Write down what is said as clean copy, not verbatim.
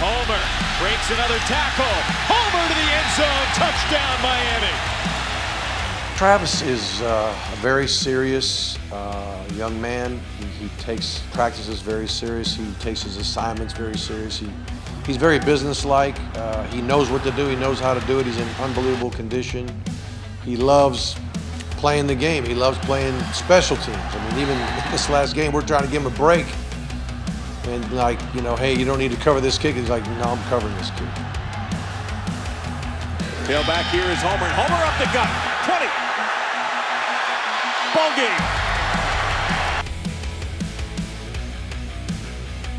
Homer breaks another tackle. Homer to the end zone. Touchdown, Miami. Travis is a very serious young man. He takes practices very serious. He takes his assignments very serious. He's very businesslike. He knows what to do. He knows how to do it. He's in unbelievable condition. He loves playing the game. He loves playing special teams. I mean, even this last game, we're trying to give him a break. And like, you know, hey, you don't need to cover this kick. He's like, no, I'm covering this kick. Tailback here is Homer. Homer up the gut. 20. Ball game.